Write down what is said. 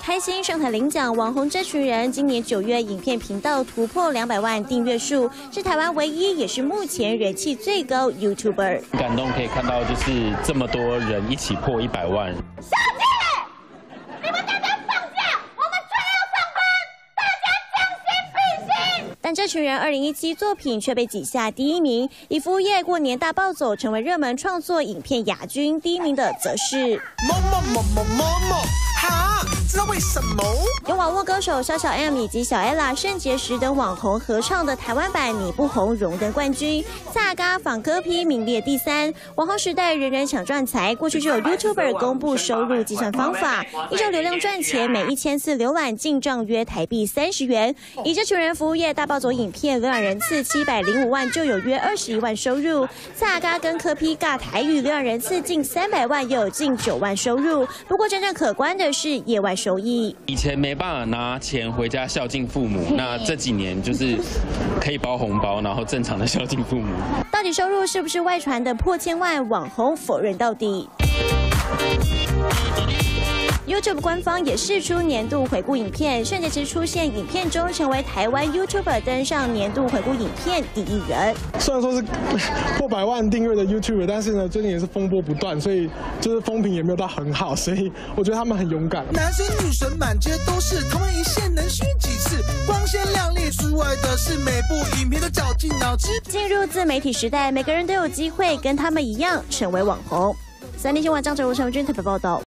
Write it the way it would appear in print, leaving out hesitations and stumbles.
开心上海领奖网红这群人，今年9月影片频道突破200万订阅数，是台湾唯一也是目前人气最高 YouTuber。感动可以看到，就是这么多人一起破100万。 但这群人2017作品却被挤下第一名，以服务业过年大暴走成为热门创作影片亚军，第一名的则是哈，知道为什么？由网络歌手小 M 以及小 Ella、圣结石等网红合唱的台湾版《你不红》荣登冠军，萨嘎仿歌批名列第3。网红时代人人抢赚财，过去就有 YouTuber 公布收入计算方法，依照流量赚钱，每1000次浏览进账约台币30元。以这群人服务业大暴走影片浏览人次705万，就有约21万收入。萨嘎跟柯批尬台语，浏览人次近300万，又有近9万收入。不过真正可观的是业外收益，以前没办法拿钱回家孝敬父母，那这几年就是可以包红包，然后正常的孝敬父母。到底收入是不是外传的破千万？网红否认到底。YouTube 官方也释出年度回顾影片，圣结石出现影片中，成为台湾 YouTuber 登上年度回顾影片第1人。虽然说是破100万订阅的 YouTuber， 但是呢，最近也是风波不断，所以就是风评也没有到很好，所以我觉得他们很勇敢。男神女神满街都是，同一线能虚几次？光鲜亮丽之外的是每部影片都绞尽脑汁。进入自媒体时代，每个人都有机会跟他们一样成为网红。3立新闻张哲如、陈文君特别报道。